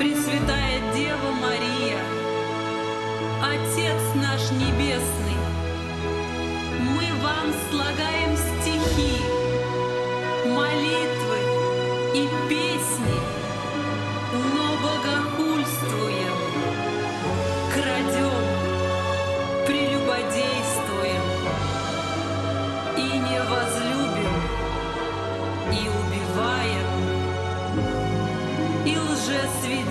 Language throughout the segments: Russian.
Пресвятая Дева Мария, Отец наш Небесный, мы вам слагаем стихи, молитвы и песни, но богохульствуем, крадем, прелюбодействуем и не возлюбим, и убиваем, и лжесвидетельствуем.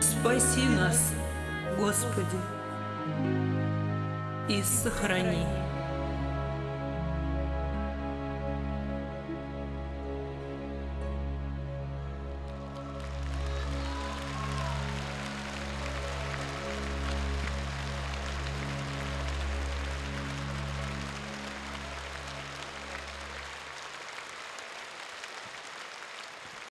Спаси нас, Господи, и сохрани.